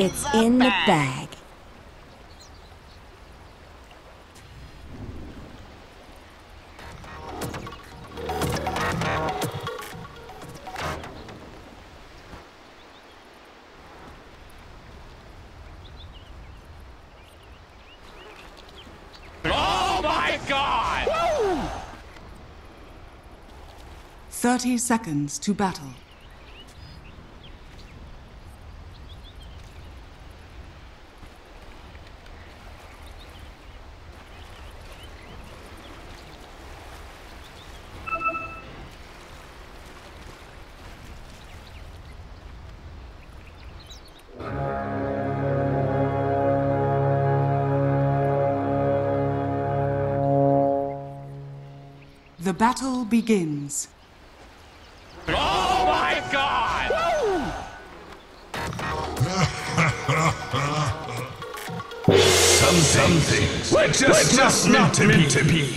It's in the bag. Oh my God! Woo! 30 seconds to battle. The battle begins. Oh my God! Woo! Some things were just not meant to be.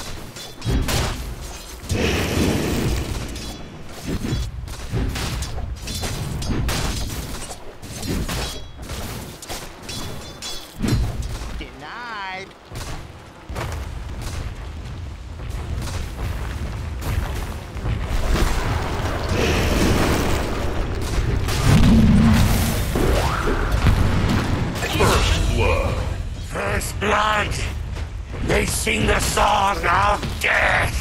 Denied. First blood. They sing the song of death!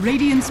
Radiant's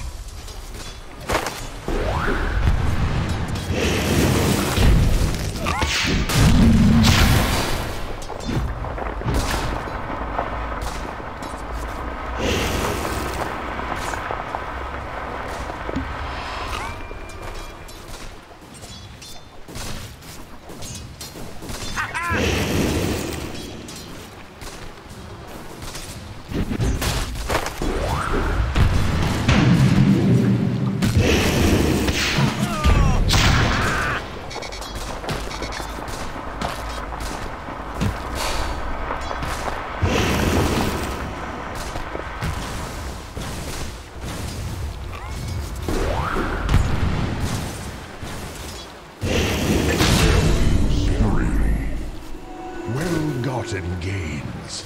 loses and gains.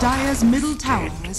Dire's middle tower is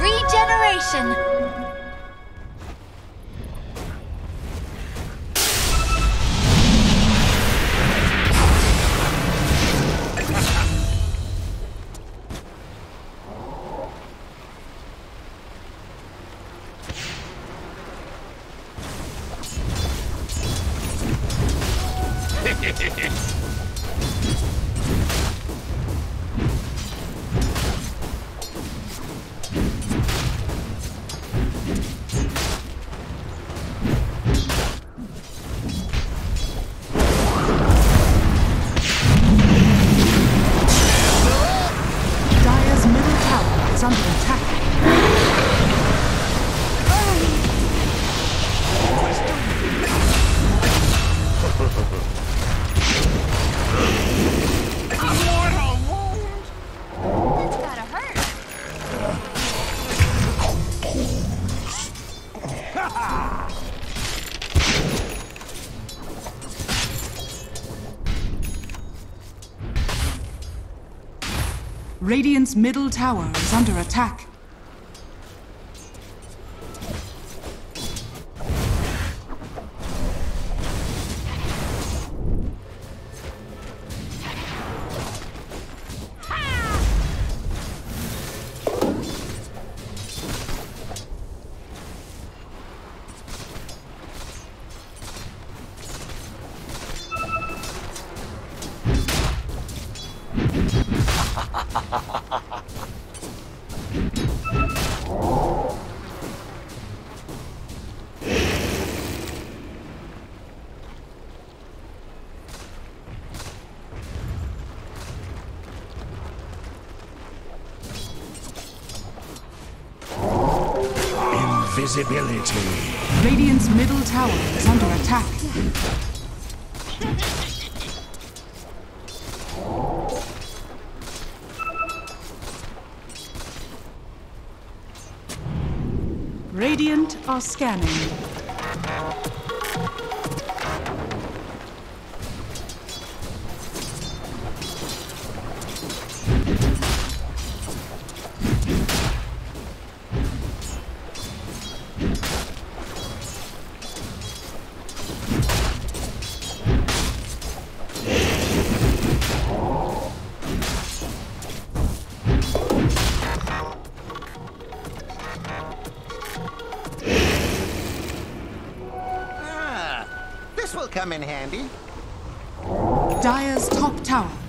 Regeneration! Radiant's middle tower is under attack. Invisibility. Radiant's middle tower is under attack. Radiant are scanning. Come in handy. Dire's top tower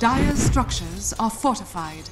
Dire's structures are fortified.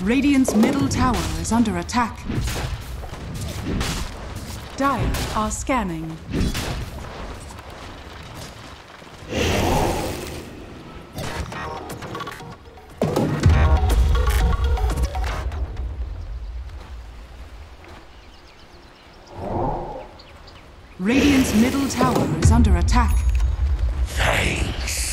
Radiant's middle tower is under attack. Dire are scanning. Radiant's middle tower is under attack. Thanks.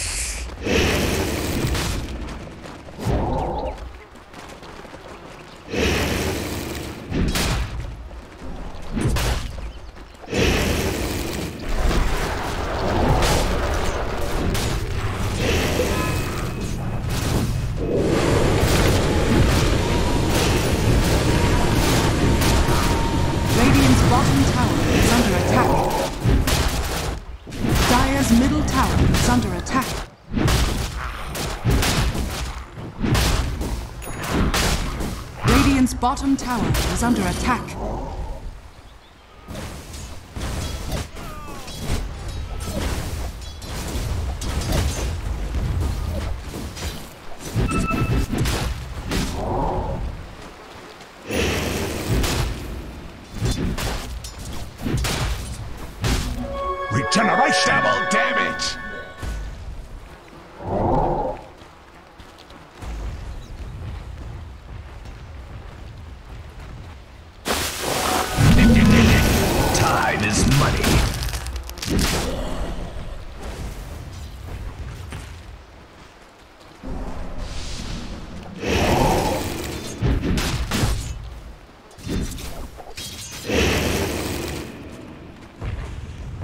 Bottom tower is under attack. Regeneration! Double damage!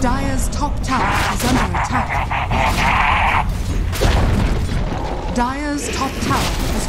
Dire's top tower is under attack. Dire's top tower is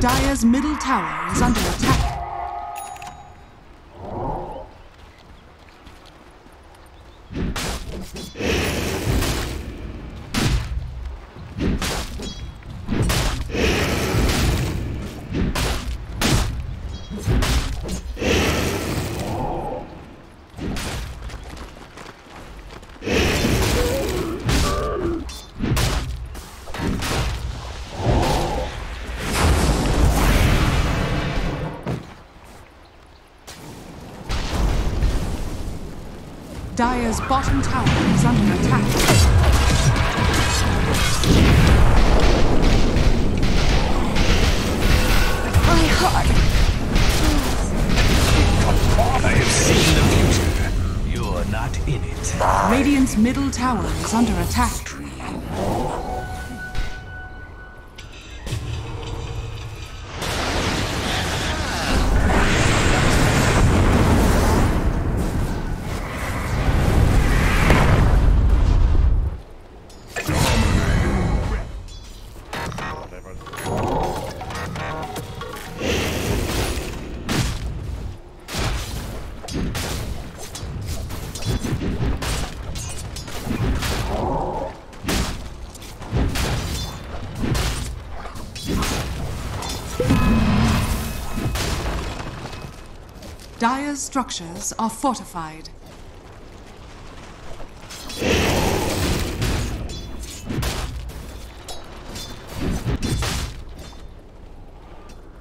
Dire's middle tower is under attack. Dire's bottom tower is under attack. God. I have seen the future. You're not in it. Radiant's middle tower is under attack. Dire's structures are fortified.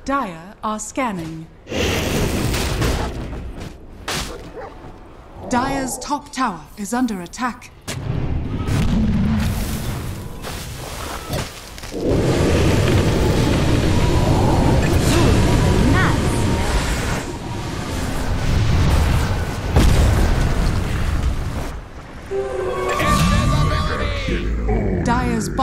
Dire are scanning. Dire's top tower is under attack. Dire's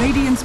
Radiant's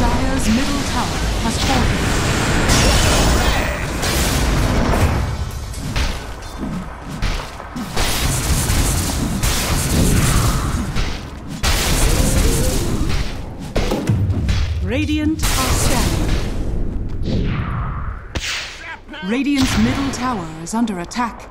Dire's middle tower has fallen. Radiant are scanning. Radiant's middle tower is under attack.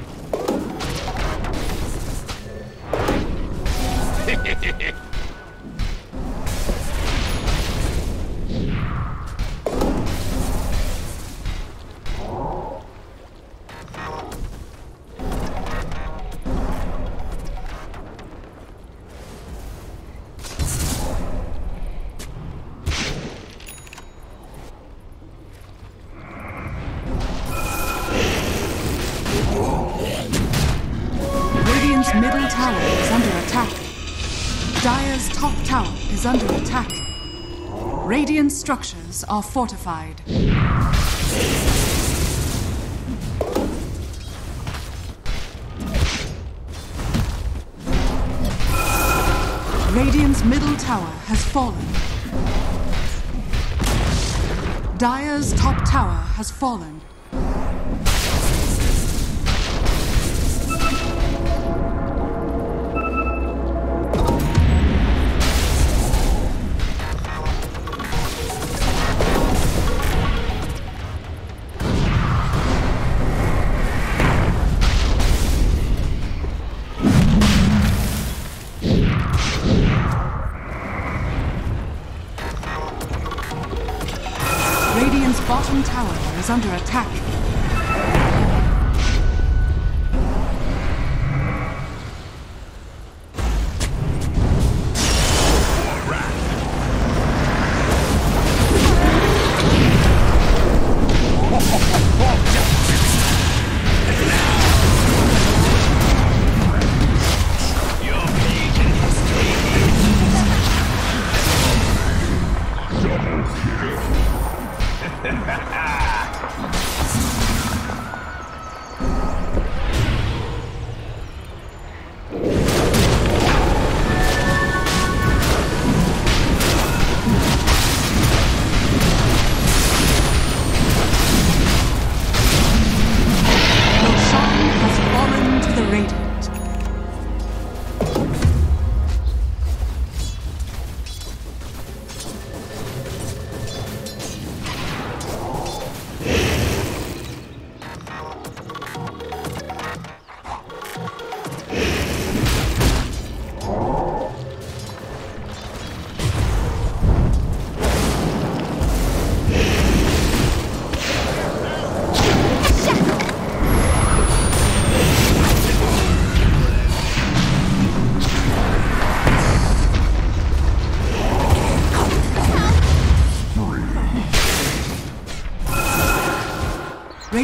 Middle tower is under attack. Dire's top tower is under attack. Radiant structures are fortified. Radiant's middle tower has fallen. Dire's top tower has fallen. Bottom tower is under attack.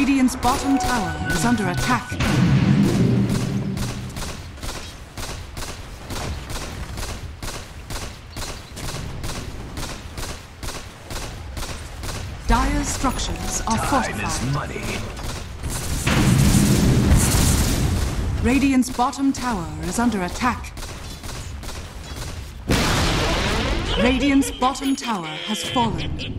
Radiant's bottom tower is under attack. Dire structures are fortified. Radiant's bottom tower is under attack. Radiant's bottom tower has fallen.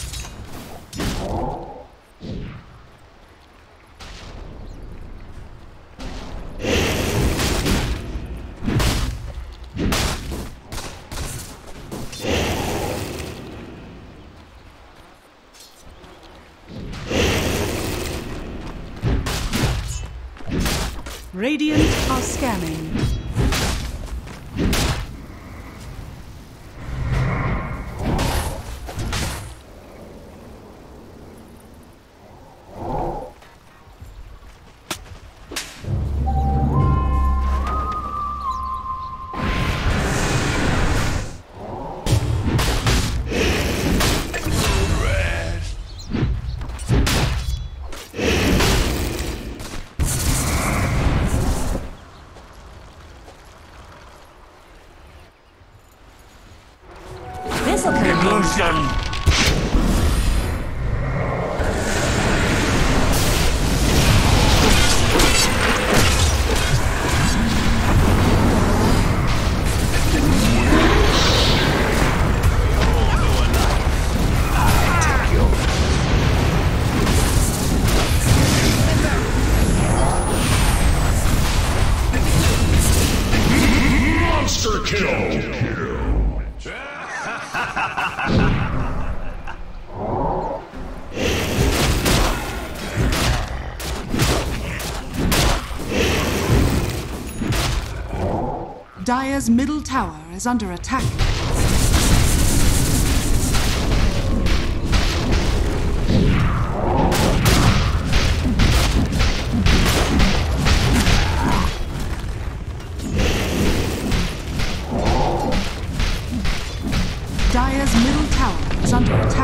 Radiant are scanning. Illusion! Dire's middle tower is under attack. Dire's middle tower is under attack.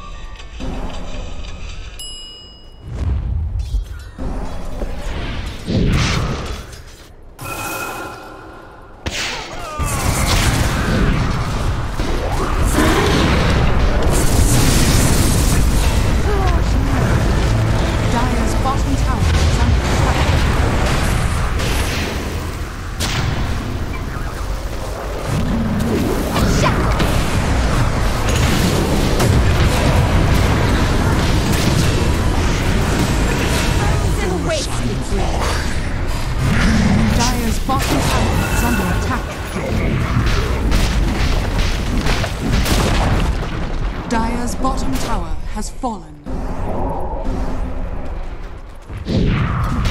Dire's bottom tower has fallen.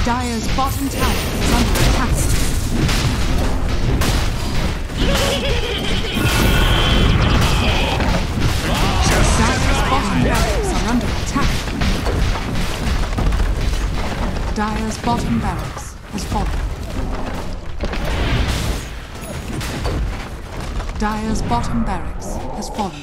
Dire's bottom tower is under attack. Dire's bottom barracks are under attack. Dire's bottom barracks has fallen. Dire's bottom barracks has fallen.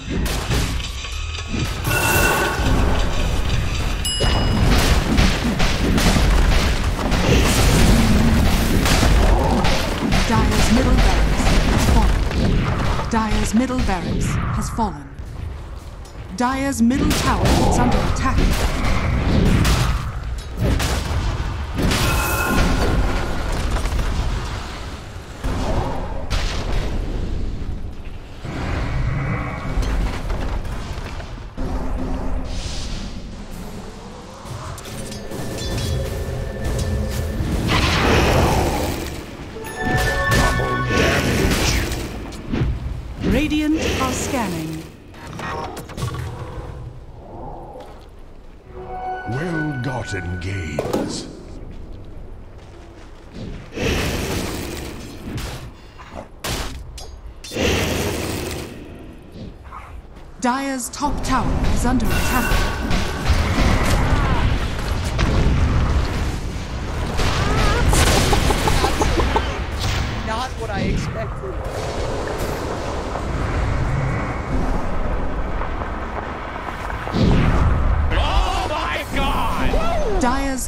Dire's middle barracks has fallen. Dire's middle barracks has fallen. Dire's middle tower is under attack. Radiant are scanning. Well gotten gains. Dire's top tower is under attack. Not what I expected. Dire's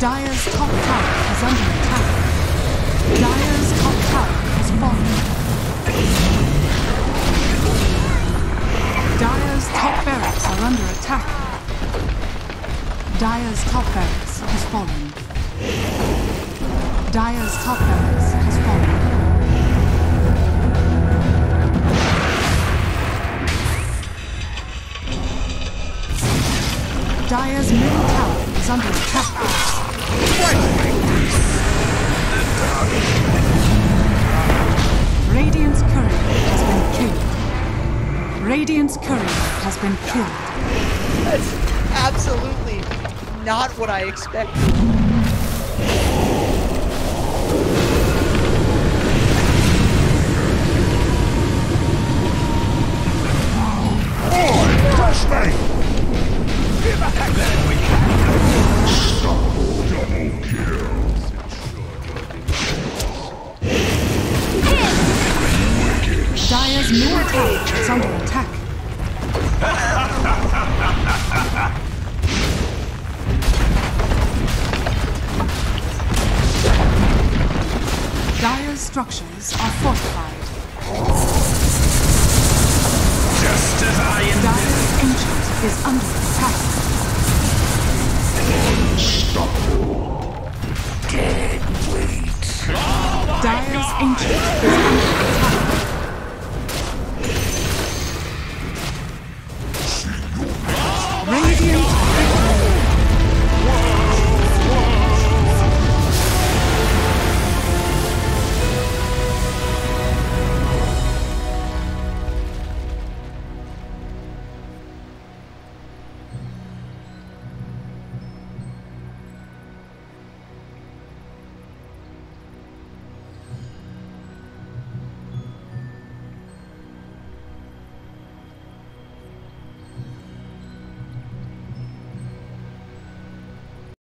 Dire's top tower is under attack. Dire's top tower has fallen. Dire's top barracks are under attack. Dire's top barracks has fallen. Dire's top barracks has fallen. Dire's middle tower is under attack. Radiant's courier has been killed. Radiant's courier has been killed. That's absolutely not what I expected. Oh, trust me! Give a heck that we can! Double kill! Dire's middle tower is under attack. Dire's structures are fortified. Just as I intended. Dire's ancient is under attack. Unstoppable. Dead weight. Dire's ancient is under attack.